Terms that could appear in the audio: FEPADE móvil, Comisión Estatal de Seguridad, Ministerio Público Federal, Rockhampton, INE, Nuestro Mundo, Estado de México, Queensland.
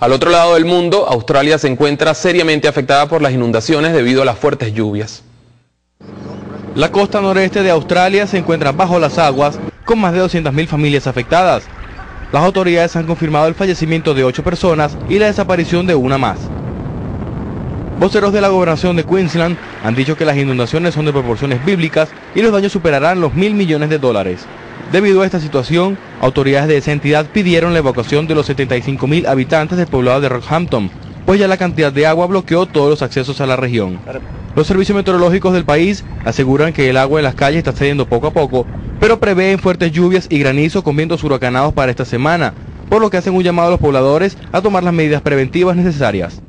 Al otro lado del mundo, Australia se encuentra seriamente afectada por las inundaciones debido a las fuertes lluvias. La costa noreste de Australia se encuentra bajo las aguas, con más de 200.000 familias afectadas. Las autoridades han confirmado el fallecimiento de 8 personas y la desaparición de una más. Voceros de la gobernación de Queensland han dicho que las inundaciones son de proporciones bíblicas y los daños superarán los $1.000 millones. Debido a esta situación, autoridades de esa entidad pidieron la evacuación de los 75.000 habitantes del poblado de Rockhampton, pues ya la cantidad de agua bloqueó todos los accesos a la región. Los servicios meteorológicos del país aseguran que el agua en las calles está cediendo poco a poco, pero prevén fuertes lluvias y granizo con vientos huracanados para esta semana, por lo que hacen un llamado a los pobladores a tomar las medidas preventivas necesarias.